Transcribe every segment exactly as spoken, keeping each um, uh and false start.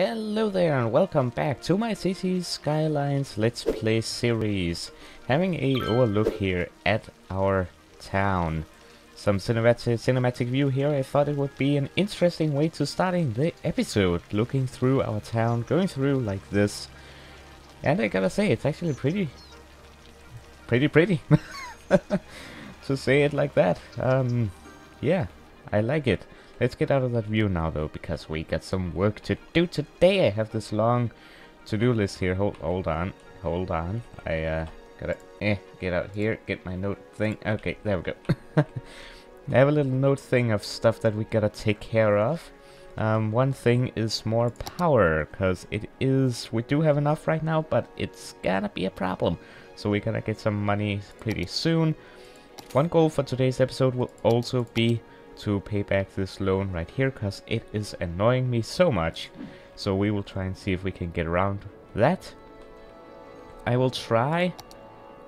Hello there and welcome back to my Cities Skylines Let's Play series. Having a overlook here at our town. Some cinematic, cinematic view here. I thought it would be an interesting way to starting the episode. Looking through our town, going through like this. And I gotta say, it's actually pretty... Pretty pretty. To say it like that. Um, yeah, I like it. Let's get out of that view now, though, because we got some work to do today. I have this long to-do list here. Hold, hold on, hold on. I uh, gotta eh, get out here, get my note thing. Okay, there we go. I have a little note thing of stuff that we gotta take care of. Um, one thing is more power, because it is, we do have enough right now, but it's gonna be a problem. So we gotta get some money pretty soon. One goal for today's episode will also be to pay back this loan right here, because it is annoying me so much. So we will try and see if we can get around that. I will try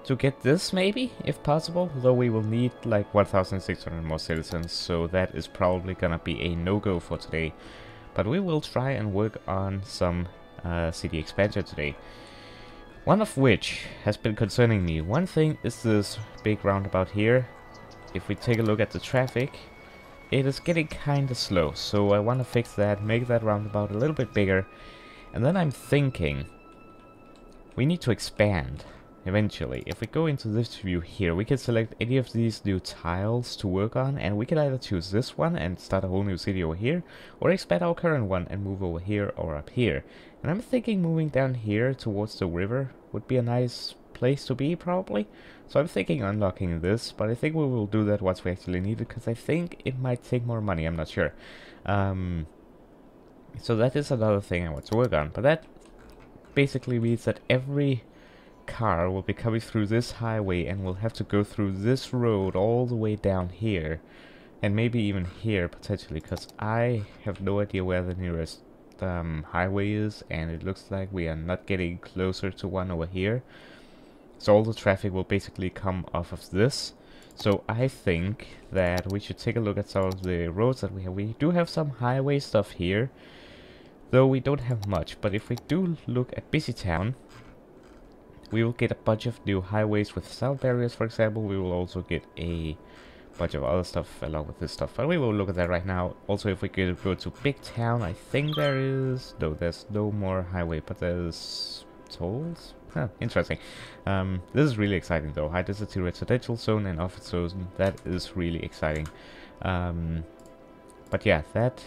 to get this maybe, if possible, though we will need like one thousand six hundred more citizens, so that is probably gonna be a no-go for today. But we will try and work on some uh, city expansion today. One of which has been concerning me. One thing is this big roundabout here. If we take a look at the traffic, it is getting kinda slow, so I want to fix that, make that roundabout a little bit bigger. And then I'm thinking, we need to expand, eventually. If we go into this view here, we can select any of these new tiles to work on, and we can either choose this one and start a whole new city over here, or expand our current one and move over here or up here. And I'm thinking moving down here towards the river would be a nice place to be, probably. So I'm thinking unlocking this, but I think we will do that once we actually need it, because I think it might take more money, I'm not sure. Um, so that is another thing I want to work on, but that basically means that every car will be coming through this highway and will have to go through this road all the way down here, and maybe even here potentially, because I have no idea where the nearest um, highway is, and it looks like we are not getting closer to one over here. So all the traffic will basically come off of this. So I think that we should take a look at some of the roads that we have. We do have some highway stuff here, though we don't have much. But if we do look at Busy Town, we will get a bunch of new highways with sound barriers, for example. We will also get a bunch of other stuff along with this stuff. But we will look at that right now. Also, if we could go to Big Town, I think there is... No, there's no more highway, but there's tolls. Huh, interesting. Um, this is really exciting though. High density residential zone and office zone. That is really exciting. Um, but yeah, that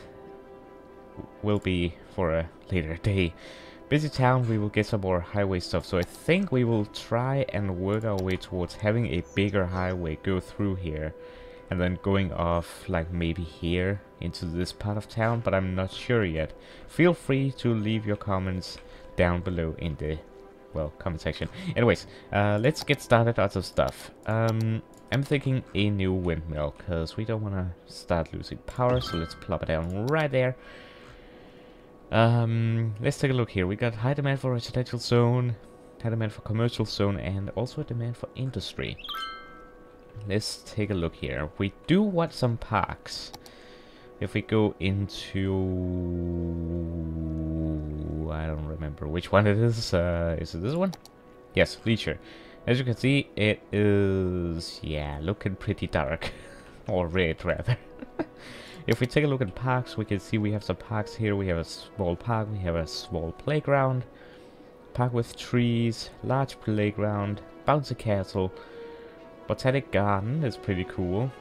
will be for a later day. Busy Town, we will get some more highway stuff. So I think we will try and work our way towards having a bigger highway go through here. And then going off, like maybe here, into this part of town. But I'm not sure yet. Feel free to leave your comments down below in the... well, comment section. Anyways, uh, let's get started on some stuff. Um, I'm thinking a new windmill, because we don't want to start losing power, so let's plop it down right there. Um, let's take a look here. We got high demand for residential zone, high demand for commercial zone, and also a demand for industry. Let's take a look here. We do want some parks. If we go into... I don't remember which one it is. Uh, is it this one? Yes, leisure. As you can see, it is... yeah, looking pretty dark. Or red, rather. If we take a look at parks, we can see we have some parks here. We have a small park. We have a small playground. Park with trees. Large playground. Bouncy castle. Botanic garden is pretty cool.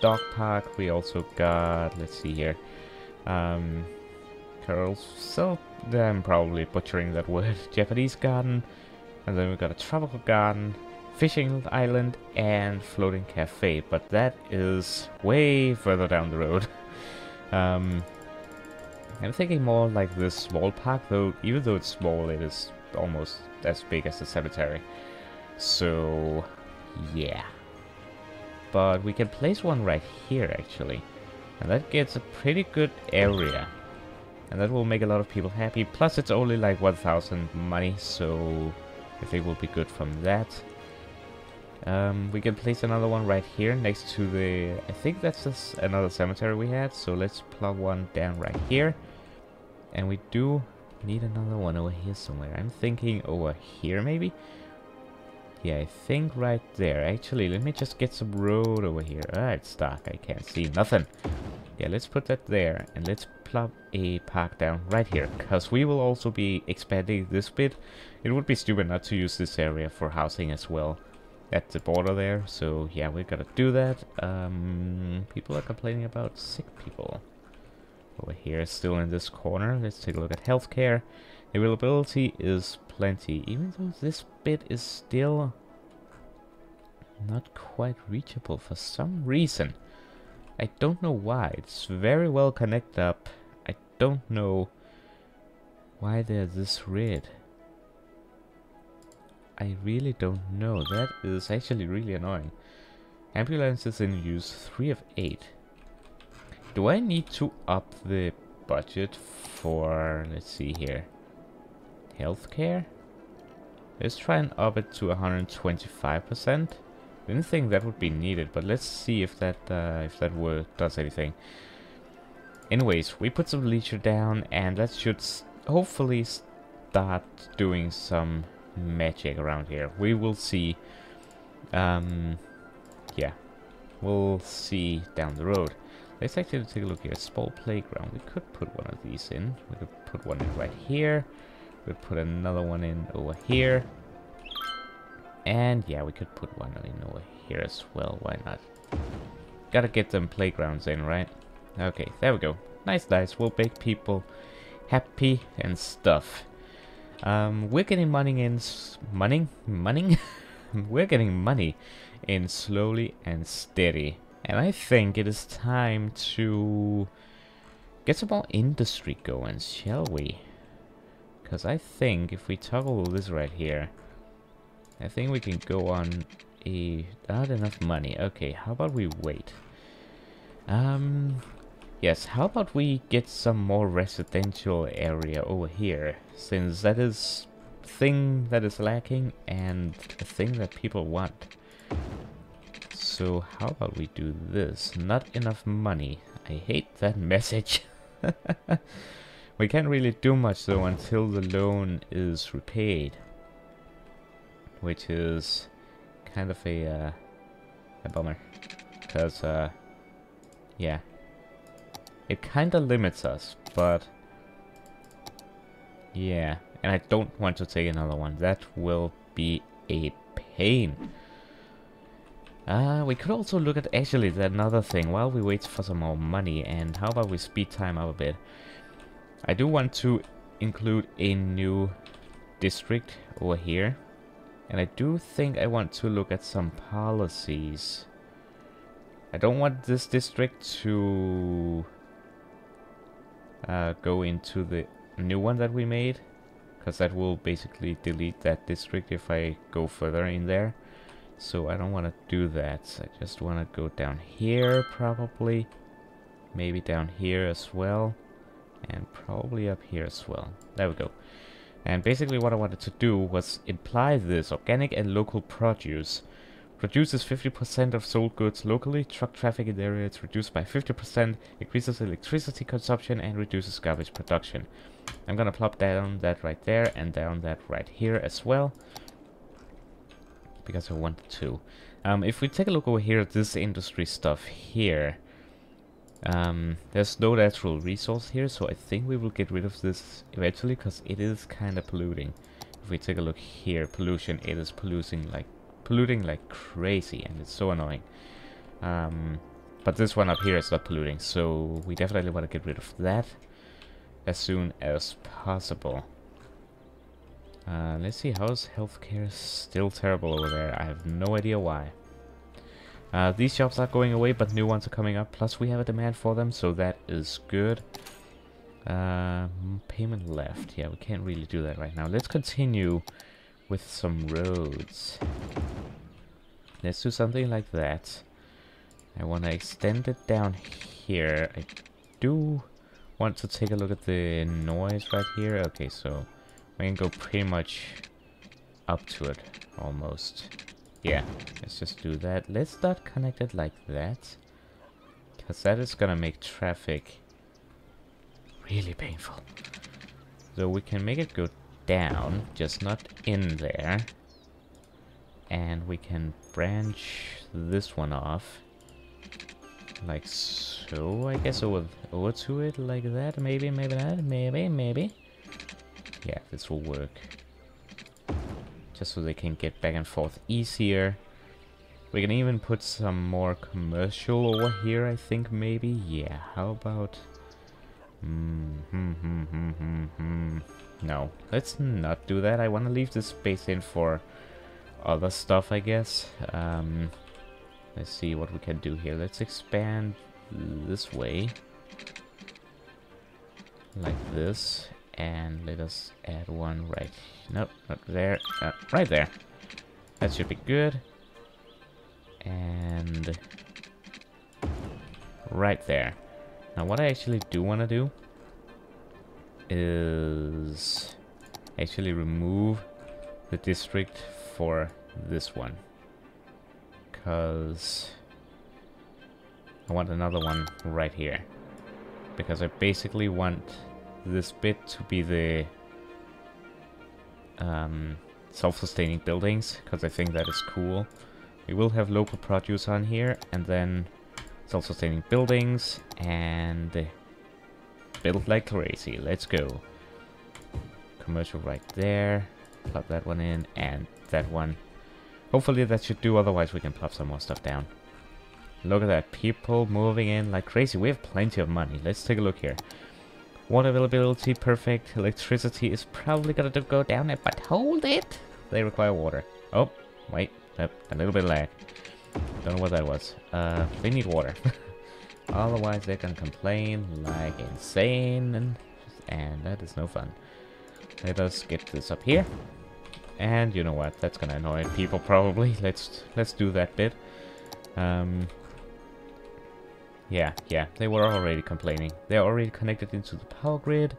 Dog park. We also got, let's see here, um, carousel, I'm probably butchering that word, Japanese garden, and then we got a tropical garden, fishing island, and floating cafe, but that is way further down the road. um, I'm thinking more like this small park, though, even though it's small, it is almost as big as the cemetery, so yeah. But we can place one right here, actually. And that gets a pretty good area. And that will make a lot of people happy. Plus, it's only like one thousand money, so I think we'll be good from that. Um, we can place another one right here next to the... I think that's just another cemetery we had, so let's plug one down right here. And we do We need another one over here somewhere. I'm thinking over here maybe? Yeah, I think right there. Actually, let me just get some road over here. Ah, it's dark. I can't see nothing. Yeah, let's put that there. And let's plop a park down right here. Because we will also be expanding this bit. It would be stupid not to use this area for housing as well. At the border there. So, yeah, we're gonna do that. Um, people are complaining about sick people. Over here, still in this corner. Let's take a look at healthcare. Availability is plenty, even though this bit is still not quite reachable for some reason. I don't know why. It's very well connected up. I don't know why they're this red. I really don't know. That is actually really annoying. Ambulances in use, three of eight. Do I need to up the budget for, let's see here, healthcare? Let's try and up it to one hundred twenty-five percent. Didn't think that would be needed, but let's see if that uh, if that word does anything. Anyways, we put some leisure down, and that should s hopefully start doing some magic around here. We will see. Um, yeah, we'll see down the road. Let's actually take a look here. Small playground. We could put one of these in. We could put one in right here. We'll put another one in over here. And yeah, we could put one in over here as well. Why not? Gotta get them playgrounds in, right? Okay, there we go. Nice, nice. We'll make people happy and stuff. Um, we're getting money in... S money? Money? We're getting money in slowly and steady. And I think it is time to get some more industry going, shall we? Because I think if we toggle this right here, I think we can go on a... not enough money. Okay, how about we wait? Um, yes, how about we get some more residential area over here? Since that is a thing that is lacking and a thing that people want. So how about we do this? Not enough money. I hate that message. We can't really do much though until the loan is repaid, which is kind of a uh, a bummer, because uh, yeah, it kind of limits us. But yeah, and I don't want to take another one. That will be a pain. Uh, we could also look at actually another thing while we wait for some more money. And how about we speed time up a bit? I do want to include a new district over here, and I do think I want to look at some policies. I don't want this district to uh, go into the new one that we made, because that will basically delete that district if I go further in there. So I don't want to do that. So I just want to go down here probably, maybe down here as well. And probably up here as well. There we go. And basically what I wanted to do was imply this. Organic and local produce. Produces fifty percent of sold goods locally. Truck traffic in the area is reduced by fifty percent. Increases electricity consumption and reduces garbage production. I'm gonna plop down that right there and down that right here as well. Because I wanted to. Um, if we take a look over here at this industry stuff here. Um, there's no natural resource here, so I think we will get rid of this eventually, because it is kind of polluting. If we take a look here, pollution, it is polluting like polluting like crazy, and it's so annoying. Um, but this one up here is not polluting, so we definitely want to get rid of that as soon as possible. Uh, let's see, how's healthcare still terrible over there? I have no idea why. Uh, these shops are going away, but new ones are coming up. Plus, we have a demand for them, so that is good. Uh, payment left. Yeah, we can't really do that right now. Let's continue with some roads. Let's do something like that. I want to extend it down here. I do want to take a look at the noise right here. Okay, so we can go pretty much up to it, almost. Yeah, let's just do that. Let's not connect it like that, because that is gonna make traffic really painful. So we can make it go down, just not in there. And we can branch this one off. Like so, I guess, or over to it like that. Maybe, maybe not, maybe, maybe. Yeah, this will work. Just so they can get back and forth easier. We can even put some more commercial over here, I think, maybe. Yeah, how about... Mm, hmm, hmm, hmm, hmm, hmm. No, let's not do that. I want to leave this space in for other stuff, I guess. Um, let's see what we can do here. Let's expand this way. Like this. And let us add one right... Nope, not there. Uh, right there. That should be good. And right there. Now what I actually do want to do is actually remove the district for this one, because I want another one right here, because I basically want this bit to be the um, self-sustaining buildings, because I think that is cool. We will have local produce on here, and then self-sustaining buildings, and build like crazy. Let's go. Commercial right there. Plop that one in, and that one. Hopefully that should do, otherwise we can plop some more stuff down. Look at that, people moving in like crazy. We have plenty of money. Let's take a look here. Water availability, perfect. Electricity is probably gonna go down there, but hold it! They require water. Oh, wait. Yep, a little bit lag. Don't know what that was. Uh, they need water. Otherwise they can complain like insane, and, and that is no fun. Let us get this up here. And you know what? That's gonna annoy people probably. Let's let's do that bit. Um, yeah, yeah. They were already complaining. They're already connected into the power grid.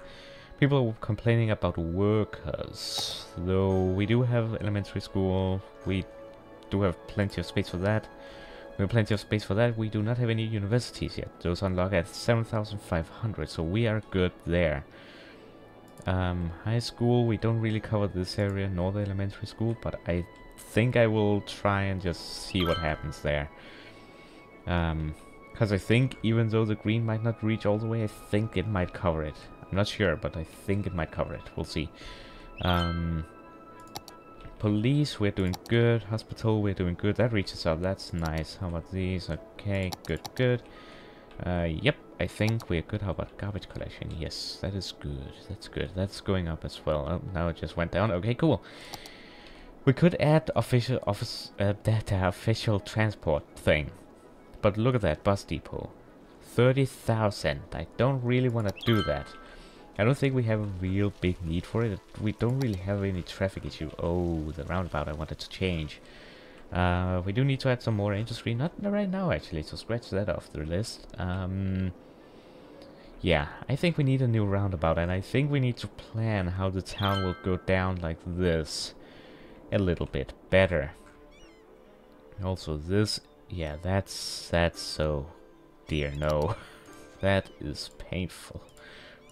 People were complaining about workers. Though we do have elementary school. We do have plenty of space for that. We have plenty of space for that. We do not have any universities yet. Those unlock at seven thousand five hundred, so we are good there. Um, high school, we don't really cover this area nor the elementary school, but I think I will try and just see what happens there. Um, because I think even though the green might not reach all the way, I think it might cover it. I'm not sure, but I think it might cover it. We'll see. Um... Police, we're doing good. Hospital, we're doing good. That reaches out. That's nice. How about these? Okay, good, good. Uh, yep, I think we're good. How about garbage collection? Yes, that is good. That's good. That's going up as well. Oh, now it just went down. Okay, cool. We could add official office uh, data, official transport thing. But look at that bus depot, thirty thousand. I don't really want to do that. I don't think we have a real big need for it. We don't really have any traffic issue. Oh, the roundabout I wanted to change. Uh, we do need to add some more industry. Not right now, actually, so scratch that off the list. Um, yeah, I think we need a new roundabout, and I think we need to plan how the town will go down like this a little bit better. Also this, yeah, that's, that's so... Dear, no. That is painful.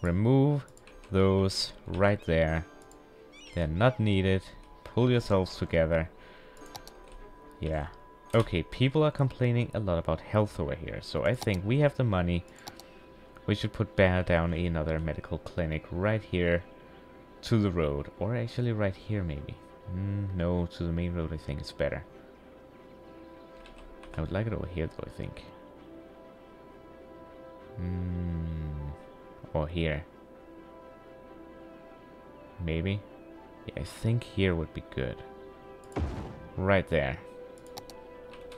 Remove those right there. They're not needed. Pull yourselves together. Yeah. Okay, people are complaining a lot about health over here. So I think we have the money. We should put down another medical clinic right here to the road. Or actually right here maybe. Mm, no, to the main road I think it's better. I would like it over here though, I think. Mm. Or here. Maybe? Yeah, I think here would be good. Right there.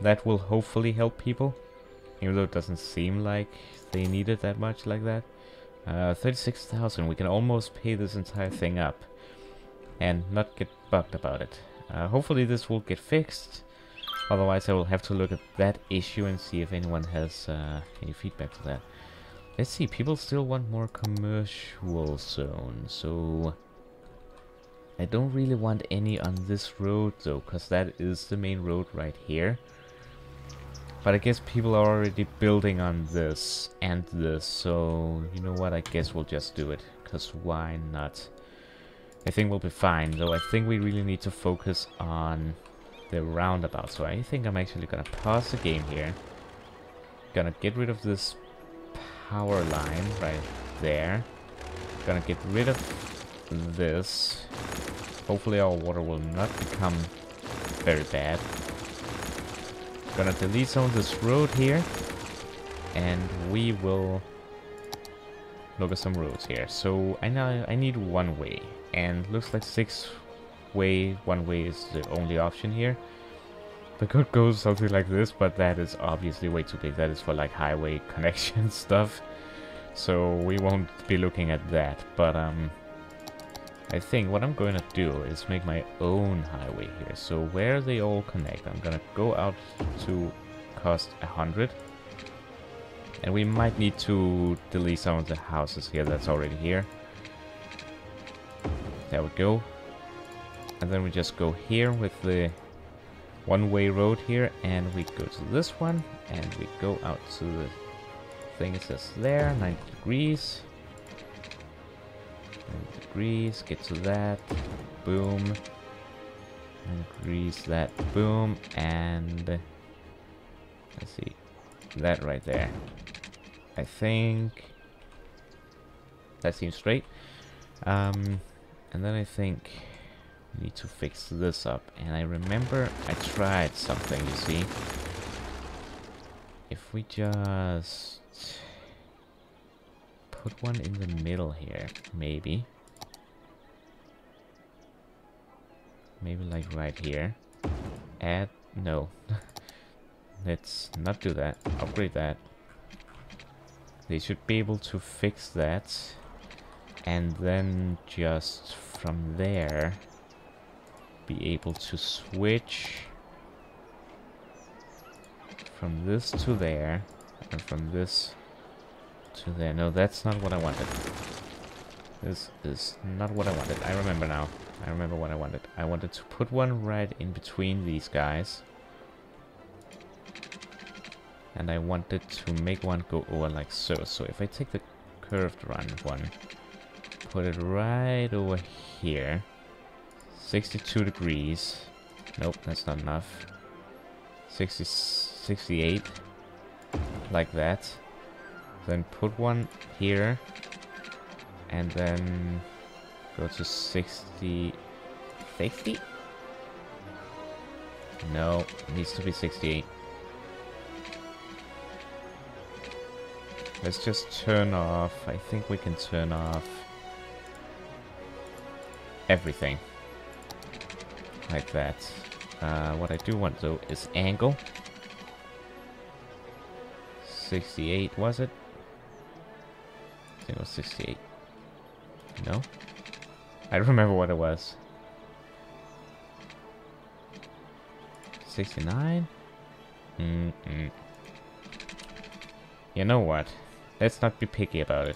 That will hopefully help people. Even though it doesn't seem like they need it that much like that. Uh, thirty-six thousand. We can almost pay this entire thing up. And not get bugged about it. Uh, hopefully this will get fixed. Otherwise I will have to look at that issue and see if anyone has uh, any feedback to that. Let's see, people still want more commercial zone, so I don't really want any on this road though, because that is the main road right here. But I guess people are already building on this and this, so you know what, I guess we'll just do it. because why not? I think we'll be fine, though I think we really need to focus on the roundabout. So I think I'm actually gonna pause the game here. Gonna get rid of this power line right there. Gonna get rid of this. Hopefully our water will not become very bad. Gonna delete some of this road here. And we will look at some roads here. So I know I need one way. And looks like six way, one way is the only option here. I could go something like this, but that is obviously way too big. That is for like highway connection stuff. So we won't be looking at that. But um, I think what I'm going to do is make my own highway here. So where they all connect, I'm going to go out to cost one hundred. And we might need to delete some of the houses here that's already here. There we go. And then we just go here with the one-way road here, and we go to this one, and we go out to the thing it says there, ninety degrees. ninety degrees, get to that, boom. ninety degrees, that, boom, and uh, let's see, that right there. I think that seems straight. Um, and then I think need to fix this up, and I remember I tried something, you see. If we just put one in the middle here, maybe. Maybe like right here. Add, no. Let's not do that. Upgrade that. They should be able to fix that. And then just from there be able to switch from this to there and from this to there. No, that's not what I wanted. This is not what I wanted. I remember now. I remember what I wanted. I wanted to put one right in between these guys. And I wanted to make one go over like so. So if I take the curved round one, put it right over here. sixty-two degrees. Nope, that's not enough. sixty, sixty-eight. Like that. Then put one here. And then go to sixty, sixty? No, it needs to be sixty-eight. Let's just turn off. I think we can turn off everything. Like that. Uh, what I do want though is angle. sixty-eight was it? I think it was sixty-eight. No? I don't remember what it was. sixty-nine? Mm-mm. You know what? Let's not be picky about it.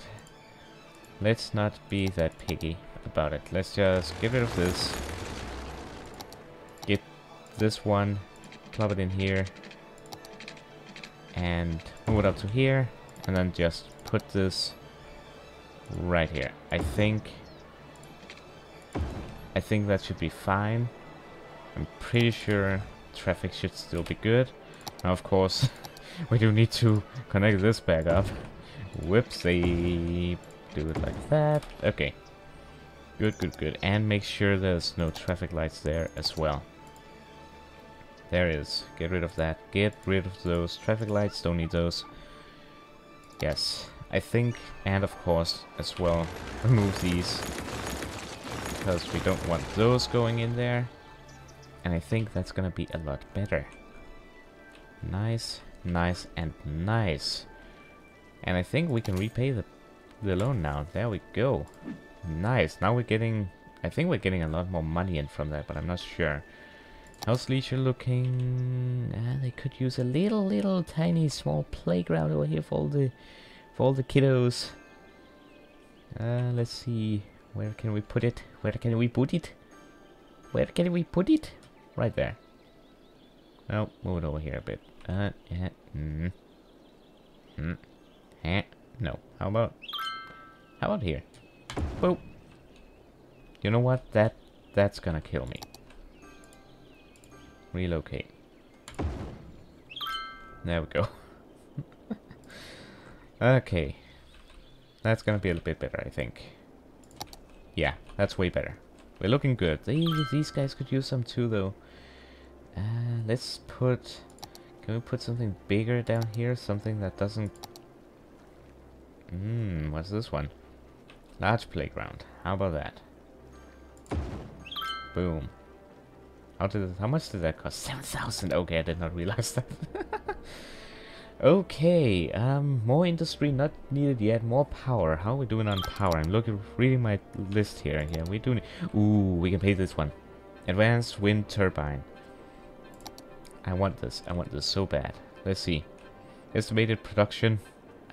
Let's not be that picky about it. Let's just get rid of this. This one, plop it in here, and move it up to here, and then just put this right here. I think, I think that should be fine. I'm pretty sure traffic should still be good. Now, of course, we do need to connect this back up. Whoopsie, do it like that. Okay, good, good, good, and make sure there's no traffic lights there as well. There is. Get rid of that. Get rid of those traffic lights. Don't need those. Yes. I think, and of course, as well, remove these. Because we don't want those going in there. And I think that's gonna be a lot better. Nice, nice, and nice. And I think we can repay the, the loan now. There we go. Nice. Now we're getting... I think we're getting a lot more money in from that, but I'm not sure. How's leisure looking? Ah, they could use a little, little, tiny, small playground over here for all the, for all the kiddos. Uh, let's see, where can we put it? Where can we put it? Where can we put it? Right there. Oh, move it over here a bit. Uh, yeah, mm, mm, eh, no. How about, how about here? Boop. You know what? That that's gonna kill me. Relocate. There we go. Okay. That's gonna be a little bit better, I think. Yeah, that's way better. We're looking good. These, these guys could use some too, though. Uh, let's put... Can we put something bigger down here? Something that doesn't... Hmm, what's this one? Large playground. How about that? Boom. How did it, how much did that cost? seven thousand! Okay, I did not realize that. Okay, um, more industry not needed yet. More power. How are we doing on power? I'm looking, reading my list here. Yeah, we do need... Ooh, we can pay this one. Advanced wind turbine. I want this. I want this so bad. Let's see. Estimated production.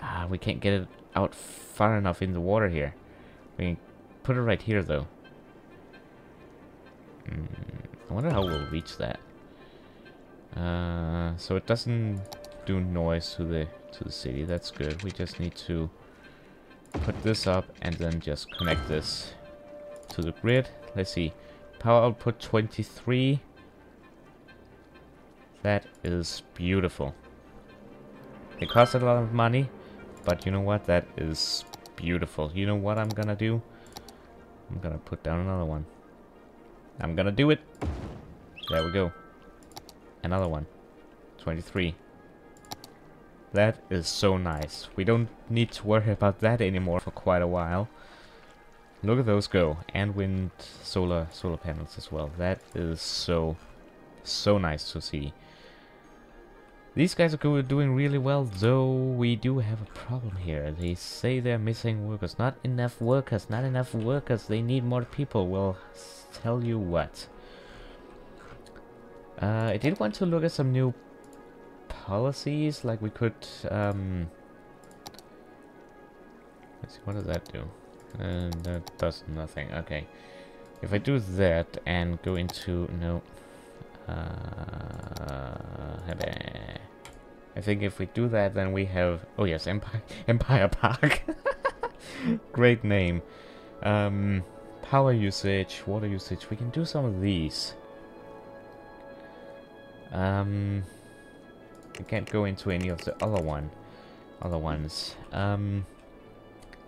Ah, we can't get it out far enough in the water here. We can put it right here, though. Mm, I wonder how we'll reach that. Uh, so it doesn't... do noise to the to the city. That's good. We just need to put this up and then just connect this to the grid. Let's see. Power output twenty-three. That is beautiful. It costs a lot of money, but you know what? That is beautiful. You know what I'm gonna do? I'm gonna put down another one. I'm gonna do it. There we go. Another one. twenty-three. That is so nice. We don't need to worry about that anymore for quite a while. Look at those go. And wind solar solar panels as well. That is so, so nice to see. These guys are doing really well, though we do have a problem here. They say they're missing workers. Not enough workers. Not enough workers. They need more people. Well, tell you what. Uh, I did want to look at some new... policies, like we could, um, let's see, what does that do? Uh, that does nothing, okay. If I do that and go into, no, uh, I think if we do that, then we have, oh yes, Empire, Empire Park. Great name. Um, power usage, water usage, we can do some of these. Um... I can't go into any of the other one, other ones. Um,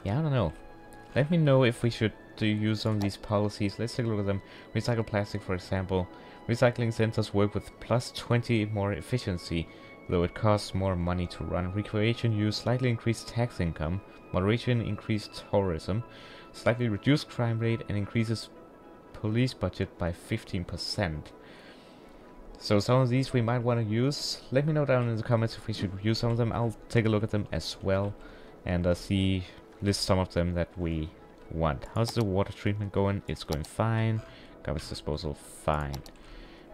yeah, I don't know. Let me know if we should do use some of these policies. Let's take a look at them. Recycle plastic, for example. Recycling centers work with plus twenty more efficiency, though it costs more money to run. Recreation use slightly increased tax income. Moderation increased tourism. Slightly reduced crime rate and increases police budget by fifteen percent. So some of these we might want to use. Let me know down in the comments if we should use some of them. I'll take a look at them as well. And I'll see, list some of them that we want. How's the water treatment going? It's going fine. Garbage disposal, fine.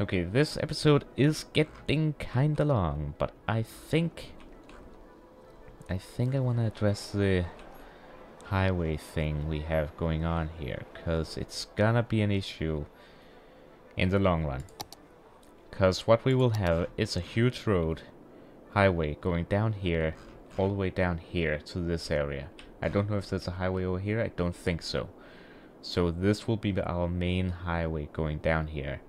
Okay, this episode is getting kinda long. But I think... I think I want to address the highway thing we have going on here. Because it's gonna be an issue in the long run. Because what we will have is a huge road, highway, going down here, all the way down here to this area. I don't know if there's a highway over here, I don't think so. So this will be our main highway going down here.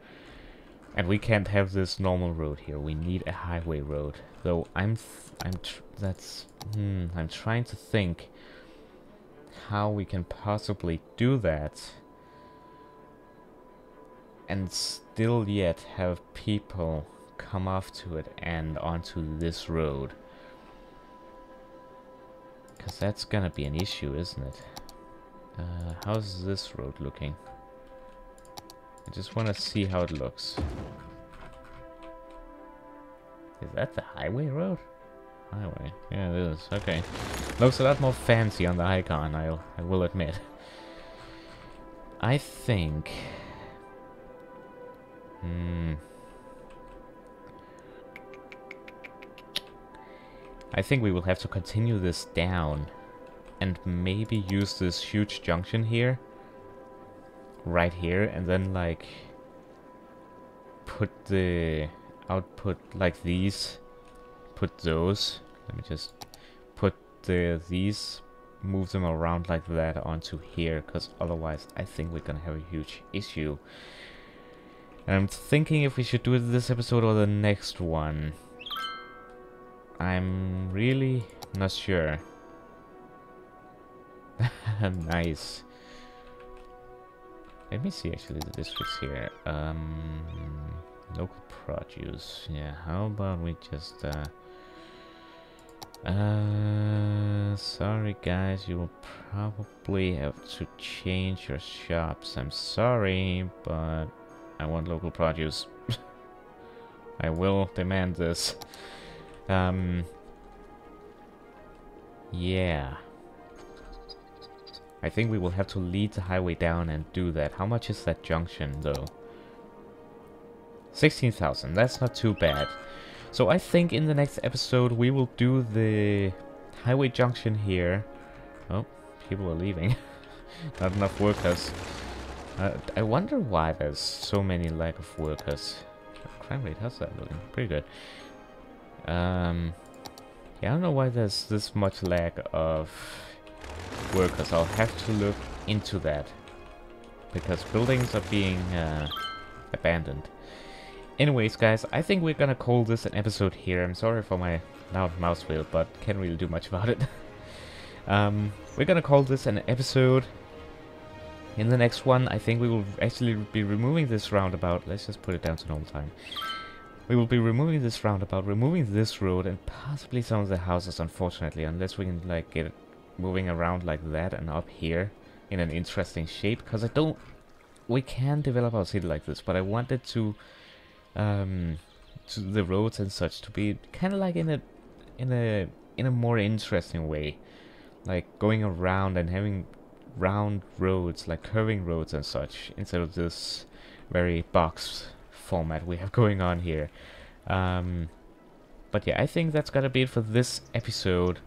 And we can't have this normal road here, we need a highway road. Though I'm, th I'm, tr that's, hmm, I'm trying to think how we can possibly do that. And still yet have people come off to it and onto this road. Because that's gonna be an issue, isn't it? Uh, how's this road looking? I just want to see how it looks. Is that the highway road? Highway. Yeah, it is. Okay. Looks a lot more fancy on the icon, I'll, I will admit. I think... Hmm. I think we will have to continue this down and maybe use this huge junction here, right here, and then like put the output like these, put those, let me just put the these move them around like that onto here, because otherwise I think we're gonna have a huge issue. And I'm thinking if we should do it this episode or the next one. I'm really not sure. Nice. Let me see actually the districts here. Um, local produce. Yeah, how about we just... Uh, uh sorry guys, you will probably have to change your shops. I'm sorry, but I want local produce. I will demand this. Um yeah, I think we will have to lead the highway down and do that. How much is that junction though? Sixteen thousand. That's not too bad. So I think in the next episode we will do the highway junction here. Oh, people are leaving. Not enough workers. Uh, I wonder why there's so many lack of workers. Crime rate, how's that looking? Pretty good. Um, yeah, I don't know why there's this much lack of workers. I'll have to look into that, because buildings are being uh, abandoned. Anyways, guys, I think we're gonna call this an episode here. I'm sorry for my loud mouse wheel, but can't really do much about it. um, we're gonna call this an episode. In the next one, I think we will actually be removing this roundabout. Let's just put it down to normal time. We will be removing this roundabout, removing this road, and possibly some of the houses, unfortunately, unless we can, like, get it moving around like that and up here in an interesting shape, because I don't... We can develop our city like this, but I wanted to... Um, to the roads and such to be kind of like in a, in a, in a more interesting way, like going around and having round roads, like curving roads and such, instead of this very box format we have going on here. Um, but yeah, I think that's gotta be it for this episode.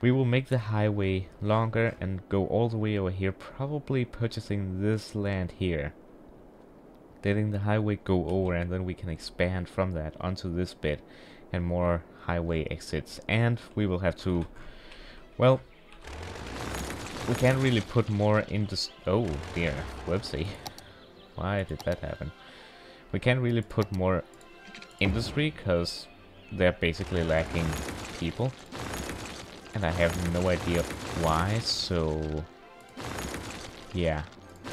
We will make the highway longer and go all the way over here, probably purchasing this land here. Letting the highway go over, and then we can expand from that onto this bit and more highway exits. And we will have to, well, we can't really put more into, oh dear, whoopsie, why did that happen? We can't really put more industry because they're basically lacking people, and I have no idea why. So yeah,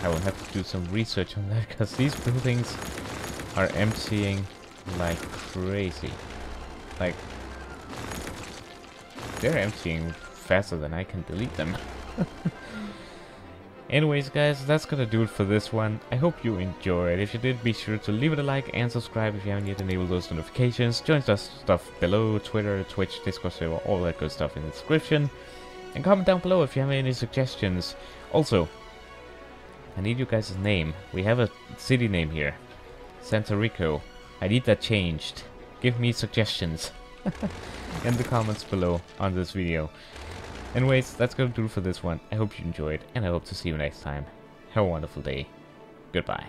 I will have to do some research on that, because these buildings are emptying like crazy. Like, they're emptying faster than I can delete them. Anyways guys, that's gonna do it for this one. I hope you enjoyed. If you did, be sure to leave it a like and subscribe if you haven't yet enabled those notifications. Join us stuff below: Twitter, Twitch, Discord server, all that good stuff in the description. And comment down below if you have any suggestions. Also, I need you guys' name. We have a city name here. Santo Rico. I need that changed. Give me suggestions in the comments below on this video. Anyways, that's gonna do it for this one. I hope you enjoyed, and I hope to see you next time. Have a wonderful day. Goodbye.